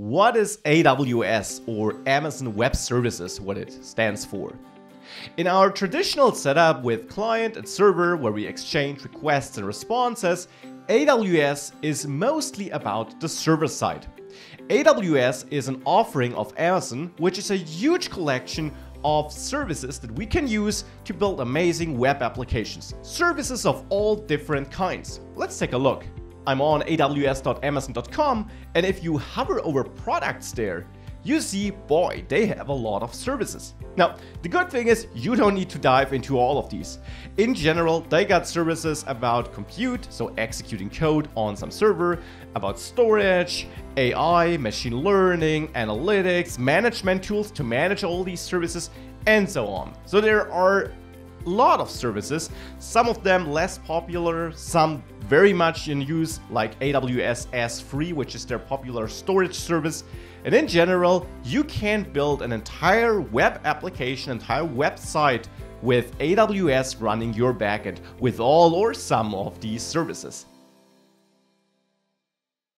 What is AWS or Amazon Web Services, what it stands for? In our traditional setup with client and server where we exchange requests and responses, AWS is mostly about the server side. AWS is an offering of Amazon, which is a huge collection of services that we can use to build amazing web applications. Services of all different kinds. Let's take a look. I'm on aws.amazon.com, and if you hover over products there, you see, boy, they have a lot of services. Now, the good thing is you don't need to dive into all of these. In general, they got services about compute, so executing code on some server, about storage, AI, machine learning, analytics, management tools to manage all these services, and so on. So there are a lot of services, some of them less popular, some very much in use, like AWS S3, which is their popular storage service. And in general, you can build an entire web application, entire website with AWS running your backend with all or some of these services.